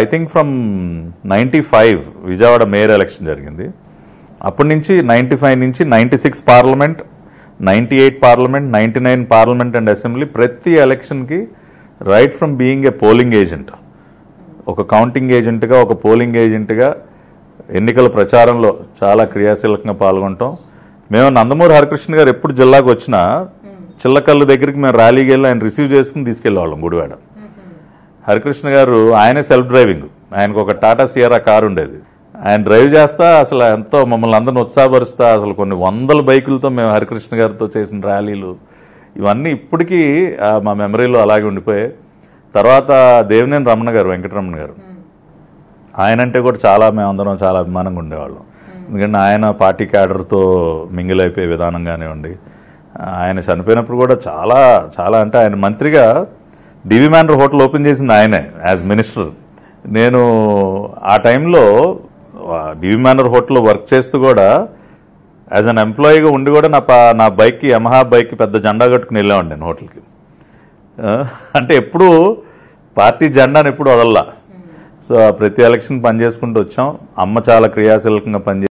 I think from 95 Vijayawada mayor election jarigindi. Appudu nunchi 95 nunchi 96 parliament, 98 parliament, 99 parliament and assembly prati election ki right from being a polling agent, oka counting agent ga, oka polling agent ga ఎన్నికల ప్రచారంలో చాలా క్రియాశీలకంగా పాల్గొంటాం. మేము నందమూరి హరికృష్ణ గారు ఎప్పుడు జిల్లాకు వచ్చినా చిల్లకల్లు దగ్గరికి మేము ర్యాలీకి వెళ్ళి ఆయన రిసీవ్ చేసుకుని తీసుకెళ్ళేవాళ్ళం. గుడివాడ హరికృష్ణ గారు ఆయనే సెల్ఫ్ డ్రైవింగ్, ఆయనకు ఒక టాటా సియరా కారు ఉండేది, ఆయన డ్రైవ్ చేస్తా అసలు ఎంతో మమ్మల్ని అందరిని ఉత్సాహపరుస్తా అసలు కొన్ని వందల బైకులతో మేము హరికృష్ణ గారితో చేసిన ర్యాలీలు ఇవన్నీ ఇప్పటికీ మా మెమరీలో అలాగే ఉండిపోయాయి. తర్వాత దేవినేని రమణ గారు, వెంకటరమణ గారు, ఆయన అంటే కూడా చాలా మేము అందరం చాలా అభిమానంగా ఉండేవాళ్ళం. ఎందుకంటే ఆయన పార్టీ క్యాడర్తో మింగిల్ అయిపోయే విధానం కానివ్వండి, ఆయన చనిపోయినప్పుడు కూడా చాలా చాలా అంటే ఆయన మంత్రిగా డివి మ్యానర్ హోటల్ ఓపెన్ చేసింది ఆయనే యాజ్ మినిస్టర్. నేను ఆ టైంలో డివి మ్యానర్ హోటల్లో వర్క్ చేస్తూ కూడా యాజ్ అన్ ఎంప్లాయీగా ఉండి కూడా నా బైక్కి యమహా బైక్కి పెద్ద జెండా కట్టుకుని వెళ్ళేవాడిని నేను హోటల్కి. అంటే ఎప్పుడు పార్టీ జెండాను ఎప్పుడు వదల్లా. సో ప్రతి ఎలక్షన్ పనిచేసుకుంటూ వచ్చాం. అమ్మ చాలా క్రియాశీలకంగా పనిచేసి